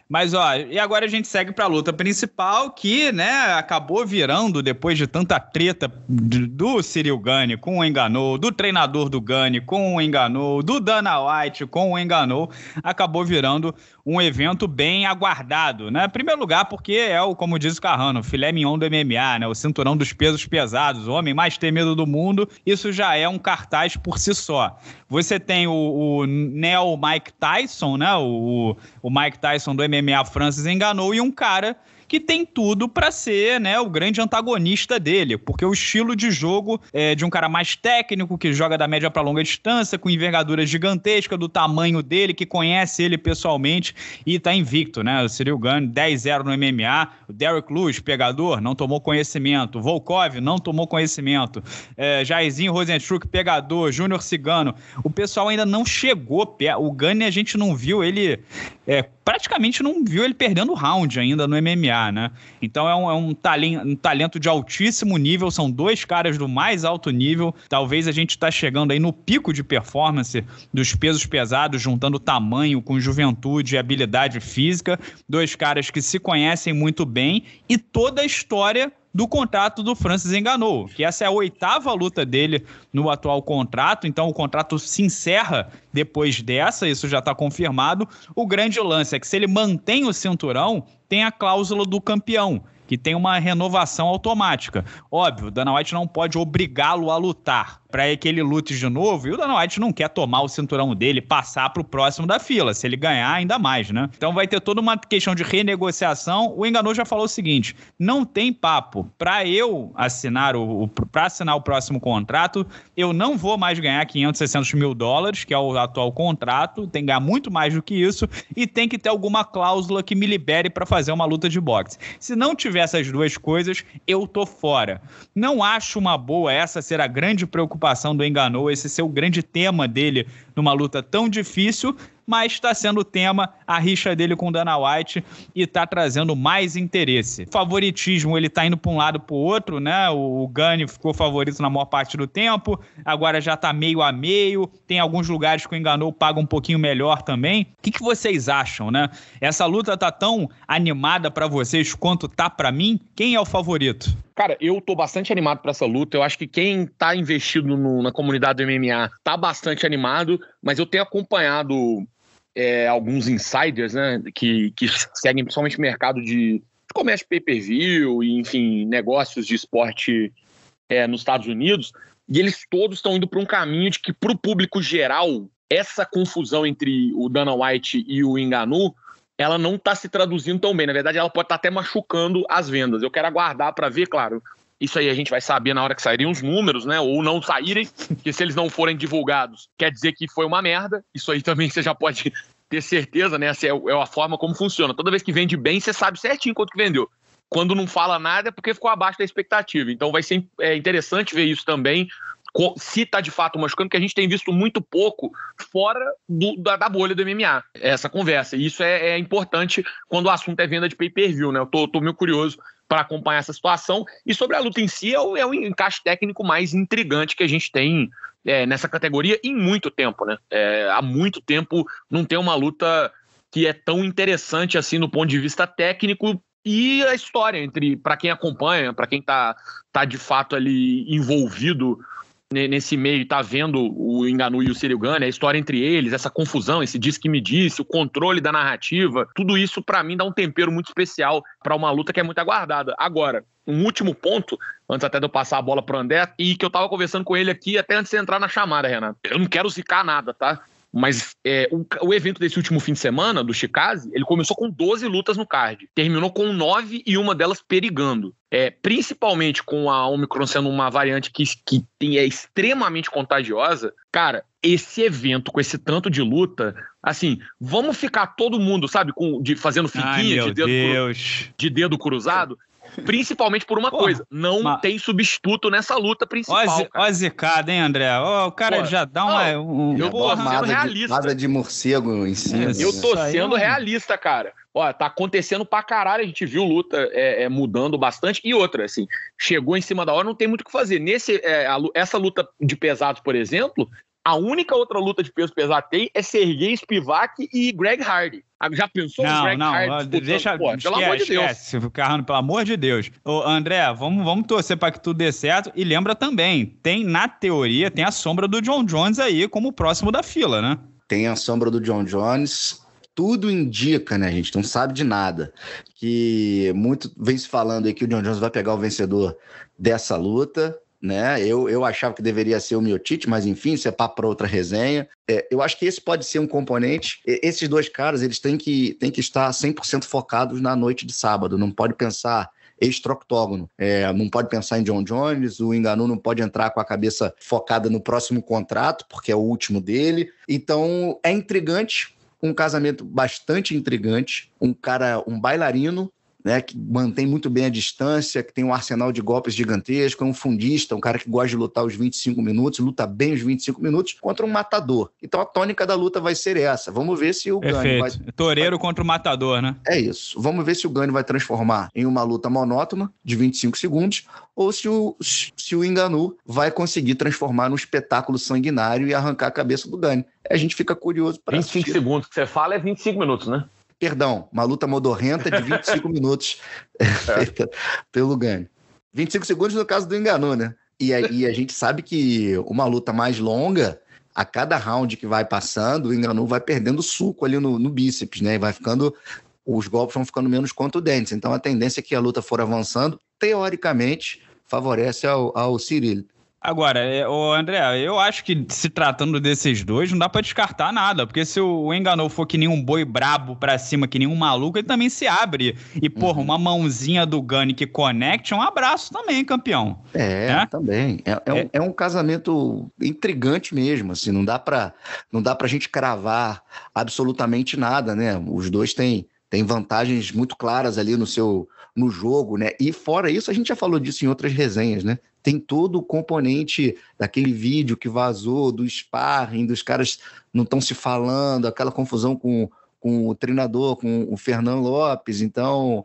Mas, ó, e agora a gente segue para a luta principal, que, né, acabou virando, depois de tanta treta do Cyril Gane com o Ngannou, do treinador do Gane com o Ngannou, do Dana White com o Ngannou, acabou virando um evento bem aguardado, né? Em primeiro lugar, porque é o, como diz o Carrano, o filé mignon do M M A, né? O cinturão dos pesos pesados, o homem mais temido do mundo. Isso já é um cartaz por si só. Você tem o, o Neo Mike Tyson, né? O, o Mike Tyson do M M A, Francis Ngannou, e um cara que tem tudo para ser, né, o grande antagonista dele, porque o estilo de jogo é de um cara mais técnico, que joga da média para longa distância, com envergadura gigantesca, do tamanho dele, que conhece ele pessoalmente e tá invicto, né? O Cyril Gane, dez a zero no M M A, o Derrick Lewis, pegador, não tomou conhecimento, Volkov não tomou conhecimento, é, Jairzinho Rosenstruck, pegador, Júnior Cigano, o pessoal ainda não chegou, o Gane a gente não viu ele, é, praticamente não viu ele perdendo round ainda no M M A, né? Então é um, é um, talen- um talento de altíssimo nível, são dois caras do mais alto nível, talvez a gente está chegando aí no pico de performance dos pesos pesados, juntando tamanho com juventude e habilidade física, dois caras que se conhecem muito bem, e toda a história do contrato do Francis Ngannou, que essa é a oitava luta dele no atual contrato, então o contrato se encerra depois dessa, isso já está confirmado. O grande lance é que se ele mantém o cinturão, tem a cláusula do campeão, que tem uma renovação automática. Óbvio, Dana White não pode obrigá-lo a lutar, para que ele lute de novo, e o Dana White não quer tomar o cinturão dele, passar pro próximo da fila, se ele ganhar ainda mais, né? Então vai ter toda uma questão de renegociação. O Ngannou já falou o seguinte, não tem papo, para eu assinar o, o para assinar o próximo contrato, eu não vou mais ganhar quinhentos, seiscentos mil dólares, que é o atual contrato, tem que ganhar muito mais do que isso, e tem que ter alguma cláusula que me libere para fazer uma luta de boxe. Se não tiver essas duas coisas, eu tô fora. Não acho uma boa essa ser a grande preocupação do Ngannou, esse ser o grande tema dele numa luta tão difícil, mas está sendo o tema, a rixa dele com o Dana White, e está trazendo mais interesse. O favoritismo, ele está indo para um lado para o outro, né? O, o Gane ficou favorito na maior parte do tempo, agora já está meio a meio, tem alguns lugares que o Ngannou paga um pouquinho melhor também. O que, que vocês acham, né? Essa luta tá tão animada para vocês quanto tá para mim? Quem é o favorito? Cara, eu tô bastante animado pra essa luta. Eu acho que quem tá investido no, na comunidade do M M A tá bastante animado, mas eu tenho acompanhado é, alguns insiders, né, que, que seguem principalmente o mercado de, de comércio pay-per-view e, enfim, negócios de esporte é, nos Estados Unidos, e eles todos estão indo pra um caminho de que, pro público geral, essa confusão entre o Dana White e o Ngannou, ela não está se traduzindo tão bem. Na verdade, ela pode estar tá até machucando as vendas. Eu quero aguardar para ver, claro. Isso aí a gente vai saber na hora que saírem os números, né? Ou não saírem, porque se eles não forem divulgados, quer dizer que foi uma merda. Isso aí também você já pode ter certeza, né? Essa é a forma como funciona. Toda vez que vende bem, você sabe certinho quanto que vendeu. Quando não fala nada, é porque ficou abaixo da expectativa. Então vai ser é, interessante ver isso também, se está de fato machucando, que a gente tem visto muito pouco fora do, da, da bolha do M M A, essa conversa. E isso é, é importante quando o assunto é venda de pay-per-view, né? Eu tô, tô meio curioso para acompanhar essa situação. E sobre a luta em si, é o, é o encaixe técnico mais intrigante que a gente tem é, nessa categoria em muito tempo, né? É, há muito tempo não tem uma luta que é tão interessante assim do ponto de vista técnico. E a história entre, para quem acompanha, para quem tá, tá de fato ali envolvido nesse meio, tá vendo o Ngannou e o Cyril Gane, a história entre eles, essa confusão, esse diz que me disse, o controle da narrativa, tudo isso pra mim dá um tempero muito especial pra uma luta que é muito aguardada. Agora, um último ponto, antes até de eu passar a bola pro André, e que eu tava conversando com ele aqui até antes de entrar na chamada, Renato. Eu não quero zicar nada, tá? Mas é, o, o evento desse último fim de semana, do Chikaze, ele começou com doze lutas no card. Terminou com nove e uma delas perigando. É, principalmente com a Omicron sendo uma variante que, que tem, é extremamente contagiosa. Cara, esse evento com esse tanto de luta, assim, vamos ficar todo mundo, sabe, com, de, fazendo fiquinha, de dedo, de dedo cruzado. Principalmente por uma Pô, coisa, não uma... tem substituto nessa luta principal. Ó zicada, hein, André? Ó, o cara Pô, já dá uma... Um... Eu tô sendo realista. Nada de morcego em cima. Eu tô sendo realista, cara. Ó, tá acontecendo pra caralho, a gente viu luta é, é, mudando bastante. E outra, assim, chegou em cima da hora, não tem muito o que fazer. Nesse, é, a, essa luta de pesados, por exemplo, a única outra luta de peso pesado tem é Sergei Spivak e Greg Hardy. Já pensou não, o Greg não, Hardy? Não, deixa... Pô, esquece, pelo amor de Deus. Esquece, Carrano, pelo amor de Deus. Ô, André, vamos, vamos torcer para que tudo dê certo. E lembra também, tem na teoria, tem a sombra do John Jones aí como o próximo da fila, né? Tem a sombra do John Jones. Tudo indica, né, gente? Não sabe de nada. Que muito vem se falando aí que o John Jones vai pegar o vencedor dessa luta, né? Eu, eu achava que deveria ser o Miocic, mas enfim, isso é papo para outra resenha. É, eu acho que esse pode ser um componente. Esses dois caras, eles têm que, têm que estar cem por cento focados na noite de sábado. Não pode pensar extra-octógono. É, não pode pensar em John Jones, o Ngannou não pode entrar com a cabeça focada no próximo contrato, porque é o último dele. Então, é intrigante, um casamento bastante intrigante, um cara, um bailarino, né, que mantém muito bem a distância, que tem um arsenal de golpes gigantesco, é um fundista, um cara que gosta de lutar os vinte e cinco minutos, luta bem os vinte e cinco minutos, contra um matador. Então a tônica da luta vai ser essa. Vamos ver se o Gane vai... Toureiro contra o matador, né? É isso. Vamos ver se o Gane vai transformar em uma luta monótona, de vinte e cinco segundos, ou se o, se o Ngannou vai conseguir transformar num espetáculo sanguinário e arrancar a cabeça do Gane. A gente fica curioso para assistir. vinte e cinco segundos que você fala é vinte e cinco minutos, né? Perdão, uma luta modorrenta de vinte e cinco minutos feita pelo Gane. vinte e cinco segundos no caso do Ngannou, né? E aí a gente sabe que uma luta mais longa, a cada round que vai passando, o Ngannou vai perdendo suco ali no, no bíceps, né? E vai ficando... Os golpes vão ficando menos contundentes. Então a tendência é que a luta for avançando, teoricamente, favorece ao, ao Cyril. Agora, ô André, eu acho que se tratando desses dois, não dá pra descartar nada, porque se o Ngannou for que nem um boi brabo pra cima, que nem um maluco, ele também se abre. E, porra, uhum. uma mãozinha do Gane que conecte, um abraço também, campeão. É, é? também. É, é, é. Um, é um casamento intrigante mesmo, assim, não dá pra, não dá pra gente cravar absolutamente nada, né? Os dois têm... Tem vantagens muito claras ali no seu no jogo, né? E fora isso, a gente já falou disso em outras resenhas, né? Tem todo o componente daquele vídeo que vazou, do sparring, dos caras não estão se falando, aquela confusão com, com o treinador, com o Fernando Lopes. Então,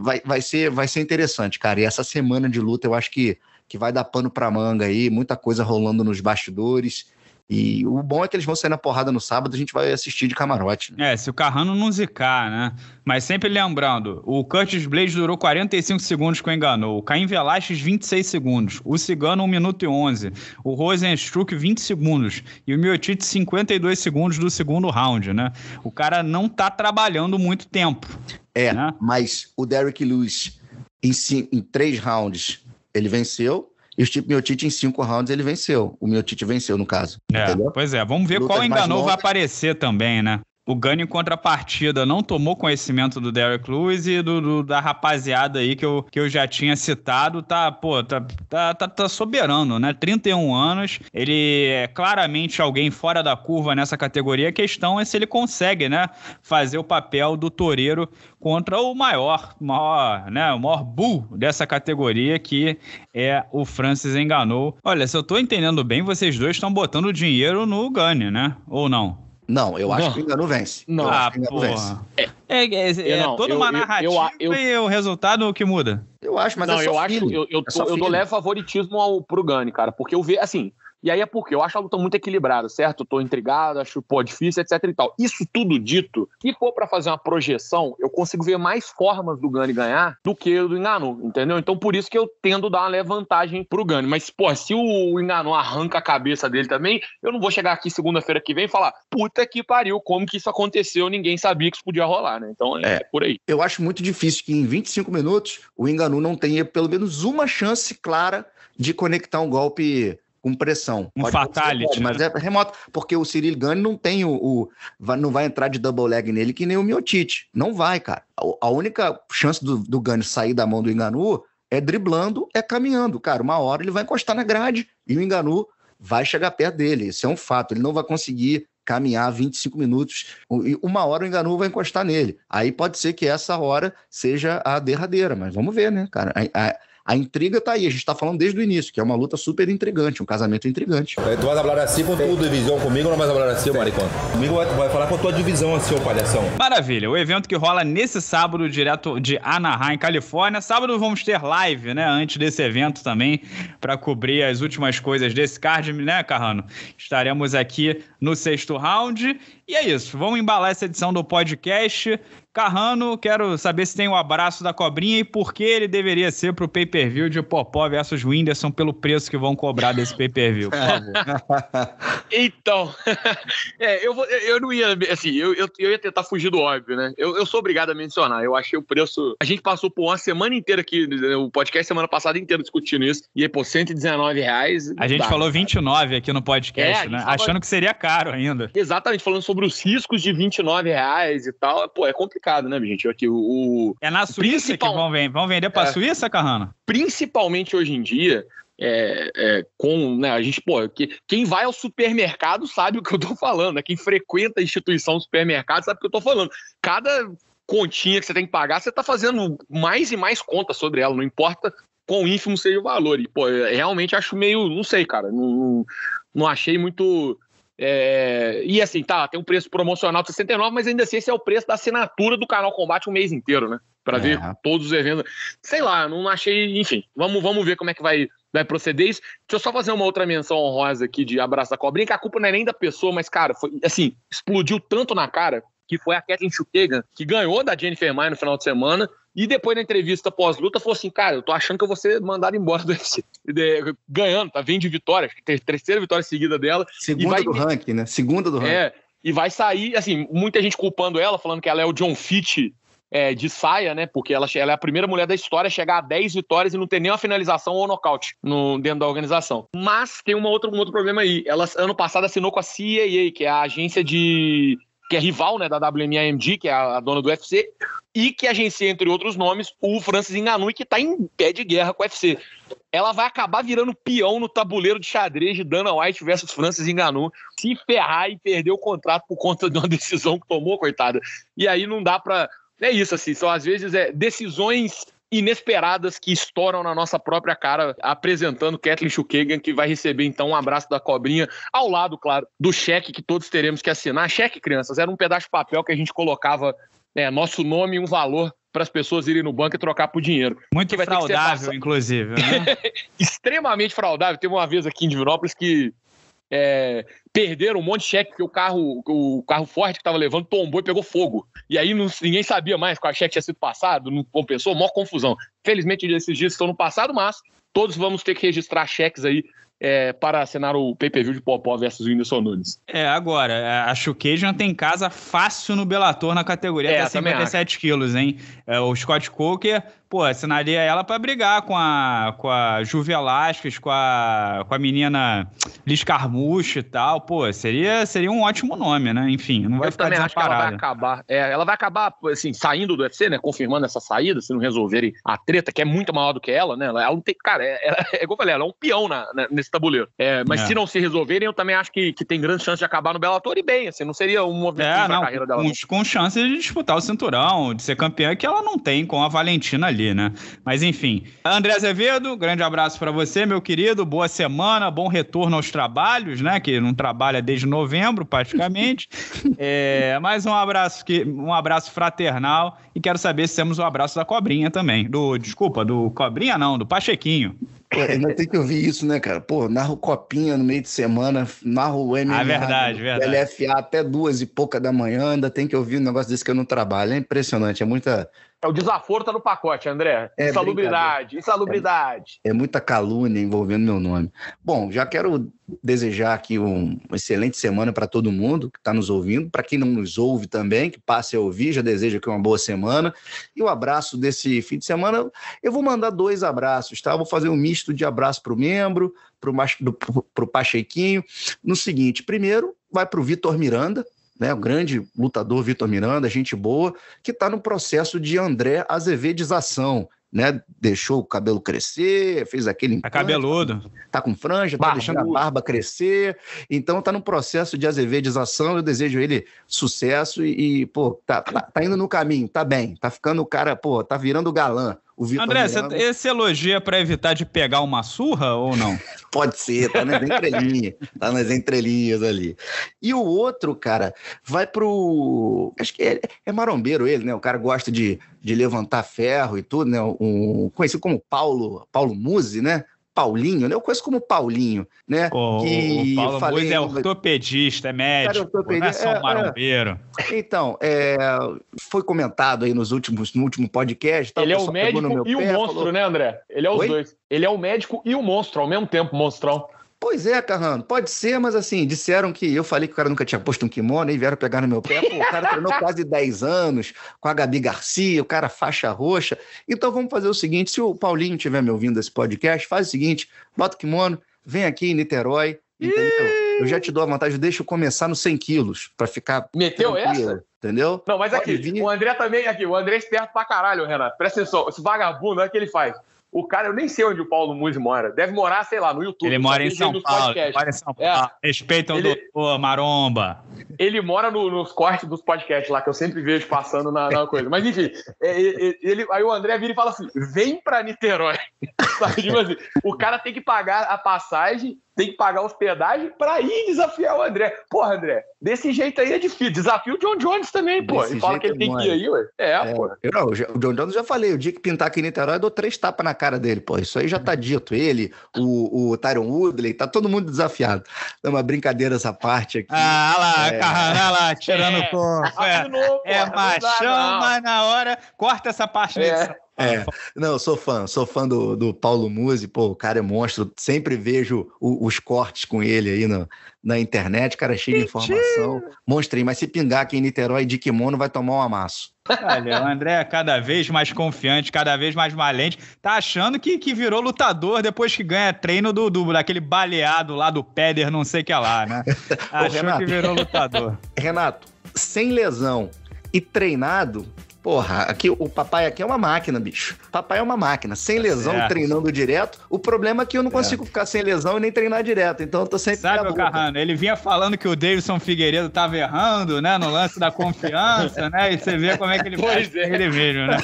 vai, vai, ser, vai ser interessante, cara. E essa semana de luta, eu acho que, que vai dar pano pra manga aí, muita coisa rolando nos bastidores. E o bom é que eles vão sair na porrada no sábado, a gente vai assistir de camarote. Né? É, se o Carrano não zicar, né? Mas sempre lembrando, o Curtis Blaze durou quarenta e cinco segundos que o Ngannou, o Caim Velasquez vinte e seis segundos, o Cigano um minuto e onze, o Rosenstruck vinte segundos e o Miotite cinquenta e dois segundos do segundo round, né? O cara não tá trabalhando muito tempo. É, né? Mas o Derrick Lewis em, cinco, em três rounds ele venceu. E o Stipe Miocic em cinco rounds ele venceu. O Miocic venceu, no caso. É, pois é, vamos ver lutas qual Ngannou vai aparecer também, né? O Gane em contrapartida não tomou conhecimento do Derrick Lewis e do, do, da rapaziada aí que eu, que eu já tinha citado, tá, pô, tá, tá, tá, tá soberano, né? trinta e um anos, ele é claramente alguém fora da curva nessa categoria. A questão é se ele consegue, né, fazer o papel do toureiro contra o maior, maior, né, o maior bull dessa categoria, que é o Francis Ngannou. Olha, se eu tô entendendo bem, vocês dois estão botando dinheiro no Gane, né? Ou não? Não, eu acho não. que o Ngannou vence. Não, ah, Ngannou vence. É, é, é, é não, toda eu, uma narrativa eu, eu, eu, e o resultado que muda. Eu acho, mas não, é só eu acho, eu, eu, é só eu dou leve favoritismo ao, pro Gane, cara, porque eu vejo, assim, e aí é porque eu acho a luta muito equilibrada, certo? Eu tô intrigado, acho, pô, difícil, etc e tal. Isso tudo dito, se for pra fazer uma projeção, eu consigo ver mais formas do Gane ganhar do que o do Ngannou, entendeu? Então por isso que eu tendo dar uma leve vantagem pro Gane. Mas, pô, se o Ngannou arranca a cabeça dele também, eu não vou chegar aqui segunda-feira que vem e falar, puta que pariu, como que isso aconteceu? Ninguém sabia que isso podia rolar, né? Então é, é por aí. Eu acho muito difícil que em vinte e cinco minutos o Ngannou não tenha pelo menos uma chance clara de conectar um golpe... com pressão. Um pode fatality. Pode, mas né? é remoto, porque o Cyril Gane não tem o, o... não vai entrar de double leg nele que nem o Miocic. Não vai, cara. A única chance do, do Gane sair da mão do Ngannou é driblando, é caminhando. Cara, uma hora ele vai encostar na grade e o Ngannou vai chegar perto dele. Isso é um fato. Ele não vai conseguir caminhar vinte e cinco minutos. E uma hora o Ngannou vai encostar nele. Aí pode ser que essa hora seja a derradeira, mas vamos ver, né, cara? A, a, A intriga tá aí, a gente tá falando desde o início, que é uma luta super intrigante, um casamento intrigante. É, tu vai falar assim com tua divisão comigo ou não vai falar assim, maricona? Comigo vai, vai falar com a tua divisão assim, ô palhação. Maravilha, o evento que rola nesse sábado, direto de Anaheim, Califórnia. Sábado vamos ter live, né, antes desse evento também, pra cobrir as últimas coisas desse card, né, Carrano? Estaremos aqui no sexto round. E é isso, vamos embalar essa edição do podcast. Carrano, quero saber se tem o abraço da cobrinha e por que ele deveria ser pro pay-per-view de Popó versus Whindersson pelo preço que vão cobrar desse pay-per-view, por favor. Então, é, eu, vou, eu não ia, assim, eu, eu, eu ia tentar fugir do óbvio, né? Eu, eu sou obrigado a mencionar, eu achei o preço... A gente passou por uma semana inteira aqui, o podcast semana passada inteira discutindo isso, e aí, pô, cento e dezenove reais... A gente dá, falou vinte e nove aqui no podcast, é, né? Tava... Achando que seria caro ainda. Exatamente, falando sobre os riscos de vinte e nove reais e tal, pô, é complicado. Né, gente? Aqui, o, é na Suíça principal... que vão vender, vão vender para a é. Suíça, Carrano? Principalmente hoje em dia, é, é, com, né, a gente, pô, que, quem vai ao supermercado sabe o que eu tô falando, né? Quem frequenta a instituição do supermercado sabe o que eu tô falando. Cada continha que você tem que pagar, você tá fazendo mais e mais contas sobre ela, não importa quão ínfimo seja o valor. E, pô, eu realmente acho meio, não sei, cara, não, não achei muito... É, e assim, tá, tem um preço promocional de sessenta e nove reais, mas ainda assim esse é o preço da assinatura do canal Combate um mês inteiro, né? Pra é. ver todos os eventos. Sei lá, não achei... Enfim, vamos, vamos ver como é que vai, vai proceder isso. Deixa eu só fazer uma outra menção honrosa aqui de abraço da cobrinha, que a culpa não é nem da pessoa, mas, cara, foi, assim, explodiu tanto na cara, que foi a Kathleen Chukagan, que ganhou da Jennifer Maia no final de semana, e depois na entrevista pós-luta falou assim, cara, eu tô achando que eu vou ser mandado embora do U F C. Ganhando, tá? Vem de vitória, terceira vitória seguida dela. Segunda e vai... do ranking, né? Segunda do ranking. É, e vai sair, assim, muita gente culpando ela, falando que ela é o John Fitch é, de saia, né? Porque ela, ela é a primeira mulher da história a chegar a dez vitórias e não ter nenhuma finalização ou nocaute no, dentro da organização. Mas tem uma outra, um outro problema aí. Ela, ano passado, assinou com a C A A, que é a agência de... que é rival, né, da W M A M G, que é a dona do U F C, e que agencia, entre outros nomes, o Francis Ngannou, e que está em pé de guerra com o U F C. Ela vai acabar virando peão no tabuleiro de xadrez de Dana White versus Francis Ngannou, se ferrar e perder o contrato por conta de uma decisão que tomou, coitada. E aí não dá para... É isso, assim, são às vezes é, decisões inesperadas que estouram na nossa própria cara, apresentando Kathleen Chukagian, que vai receber, então, um abraço da cobrinha, ao lado, claro, do cheque que todos teremos que assinar. Cheque, crianças, era um pedaço de papel que a gente colocava, né, nosso nome e um valor para as pessoas irem no banco e trocar por dinheiro. Muito vai fraudável, ter inclusive. Né? Extremamente fraudável. Teve uma vez aqui em Divinópolis que é, perderam um monte de cheque, porque o carro, o carro forte que estava levando tombou e pegou fogo. E aí não, ninguém sabia mais qual cheque tinha sido passado, não compensou, maior confusão. Felizmente, esses dias estão no passado, mas todos vamos ter que registrar cheques aí é, para assinar o pay-per-view de Popó versus Whindersson Nunes. É, agora, a Chukagian tem casa fácil no Bellator na categoria é, até cinquenta e sete quilos, hein? É, o Scott Coker, pô, assinaria ela para brigar com a, com a Ju Velasquez, com a, com a menina Liz Carmouche e tal. Pô, seria, seria um ótimo nome, né? Enfim, não vai Eu ficar desamparada. Ela vai acabar, é, ela vai acabar, assim, saindo do U F C, né? Confirmando essa saída, se não resolverem a treta, que é muito maior do que ela, né? Ela, ela não tem... Cara, é, é, é igual eu falei, ela é um peão na, na, nesse tabuleiro. É, mas é. se não se resolverem, eu também acho que, que tem grande chance de acabar no Bellator, e bem, assim, não seria um movimento é, pra carreira dela. Com, com chance de disputar o cinturão, de ser campeã, que ela não tem com a Valentina ali, né? Mas, enfim. André Azevedo, grande abraço pra você, meu querido. Boa semana, bom retorno aos trabalhos, né? Que não trabalha desde novembro, praticamente. é, mais um abraço, que, um abraço fraternal, e quero saber se temos o um abraço da Cobrinha também. Do, desculpa, do Cobrinha não, do Pachequinho. Pô, ainda tem que ouvir isso, né, cara? Pô, narro Copinha no meio de semana, narro o M M A, ah, verdade, verdade. L F A até duas e pouca da manhã, ainda tem que ouvir um negócio desse que eu não trabalho. É impressionante, é muita... O desaforo tá no pacote, André. É insalubridade, insalubridade. É, é muita calúnia envolvendo meu nome. Bom, já quero desejar aqui um, uma excelente semana para todo mundo que está nos ouvindo. Para quem não nos ouve também, que passe a ouvir, já desejo aqui uma boa semana. E o abraço desse fim de semana, eu vou mandar dois abraços, tá? Eu vou fazer um misto de abraço para o membro, para o Pachequinho. No seguinte, primeiro vai para o Vitor Miranda, né, o grande lutador Vitor Miranda, gente boa, que está no processo de André Azevedização, né? Deixou o cabelo crescer, fez aquele... Tá cabeludo. Tá com franja, barba. Tá deixando a barba crescer, então tá no processo de azevedização, eu desejo ele sucesso e, e pô, tá, tá, tá indo no caminho, tá bem, tá ficando o cara, pô, tá virando galã. André, Miranda... esse elogio é pra evitar de pegar uma surra ou não? Pode ser, tá nas entrelinhas. Tá nas entrelinhas ali. E o outro, cara, vai pro... Acho que é, é marombeiro ele, né? O cara gosta de, de levantar ferro e tudo, né? Um, conhecido como Paulo, Paulo Musi, né? Paulinho, né? Eu conheço como Paulinho, né? Oh, que o Paulo falei... Musi é ortopedista, é médico, cara, ortopedista, não é só um marombeiro. É, é. Então, é, foi comentado aí nos últimos, no último podcast... Ele é o médico no e o pé, monstro, falou... né, André? Ele é os Oi? dois. Ele é o médico e o monstro, ao mesmo tempo, monstrão. Pois é, Carrano, pode ser, mas assim, disseram que eu falei que o cara nunca tinha posto um kimono e vieram pegar no meu pé. Pô, o cara treinou quase dez anos com a Gabi Garcia, o cara faixa roxa. Então vamos fazer o seguinte, se o Paulinho estiver me ouvindo esse podcast, faz o seguinte, bota o kimono, vem aqui em Niterói, entendeu? Eu já te dou a vantagem, deixa eu começar nos cem quilos, pra ficar... Meteu essa? Entendeu? Não, mas aqui, o André também, aqui, o André é esperto pra caralho, Renato. Presta atenção, esse vagabundo, olha o que ele faz. O cara, eu nem sei onde o Paulo Musi mora. Deve morar, sei lá, no YouTube. Ele mora em São Paulo. Mora em São Paulo. É. Respeita o ele... doutor Maromba. Ele mora no, nos cortes dos podcasts lá, que eu sempre vejo passando na, na coisa. Mas, enfim, é, é, ele, aí o André vira e fala assim, vem pra Niterói. Sabe, tipo assim, o cara tem que pagar a passagem, tem que pagar a hospedagem pra ir desafiar o André. Porra, André, desse jeito aí é difícil. Desafio o John Jones também, pô. Desse ele fala que ele tem que ir aí, ué. É, é pô. Não, o John Jones já falei, o dia que pintar aqui em Niterói, eu dou três tapas na cara dele, pô. Isso aí já tá dito. Ele, o, o Tyron Woodley, tá todo mundo desafiado. É uma brincadeira essa parte aqui. Ah, lá, é. Carrano, lá, tirando o é. corpo. É, é machão, mas na hora, corta essa parte é. da edição. É, não, sou fã, sou fã do, do Paulo Musi, pô, o cara é monstro, sempre vejo o, os cortes com ele aí no, na internet, cara cheio de informação, monstrinho, mas se pingar aqui em Niterói de kimono vai tomar um amasso. Olha, o André é cada vez mais confiante, cada vez mais valente, tá achando que, que virou lutador depois que ganha treino do, do, daquele baleado lá do Peder, não sei o que lá, né? Achou que virou lutador. Renato, sem lesão e treinado... Porra, aqui, o papai aqui é uma máquina, bicho. Papai é uma máquina. Sem tá lesão, certo. Treinando direto. O problema é que eu não é. consigo ficar sem lesão e nem treinar direto. Então eu tô sempre... Sabe, meu Carrano, ele vinha falando que o Deiveson Figueiredo tava errando, né? No lance da confiança, né? E você vê como é que ele pois faz é. ele mesmo, né?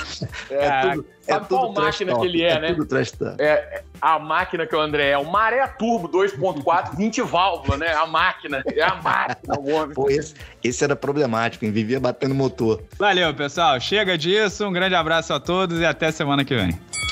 É, é tudo... Sabe é qual máquina top, que ele é, é né? Tudo é a máquina que o André é. O Maré Turbo dois ponto quatro, vinte válvulas, né? A máquina. É a máquina, o homem. Pô, esse, esse era problemático, hein? Vivia batendo motor. Valeu, pessoal. Chega disso. Um grande abraço a todos e até semana que vem.